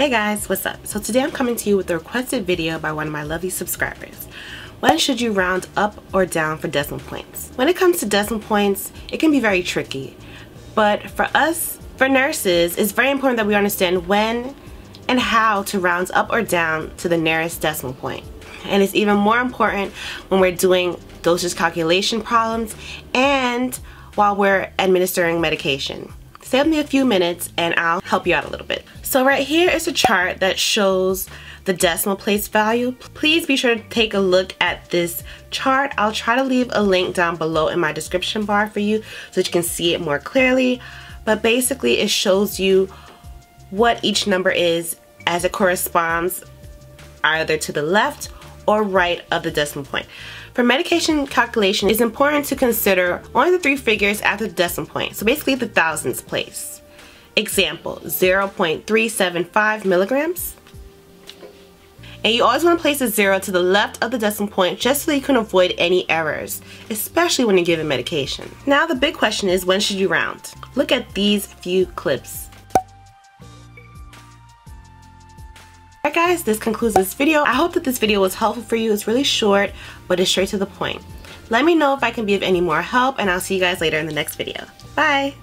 Hey guys, what's up? So today I'm coming to you with a requested video by one of my lovely subscribers. When should you round up or down for decimal points? When it comes to decimal points, it can be very tricky. But for us, for nurses, it's very important that we understand when and how to round up or down to the nearest decimal point. And it's even more important when we're doing dosage calculation problems and while we're administering medication. Stay with me a few minutes and I'll help you out a little bit. So right here is a chart that shows the decimal place value. Please be sure to take a look at this chart. I'll try to leave a link down below in my description bar for you so that you can see it more clearly. But basically it shows you what each number is as it corresponds either to the left or right of the decimal point. For medication calculation, it's important to consider only the three figures after the decimal point, so basically the thousandths place. Example, 0.375 milligrams. And you always want to place a zero to the left of the decimal point just so you can avoid any errors, especially when you're given medication. Now the big question is, when should you round? Look at these few clips. Alright guys, this concludes this video. I hope that this video was helpful for you. It's really short, but it's straight to the point. Let me know if I can be of any more help, and I'll see you guys later in the next video. Bye!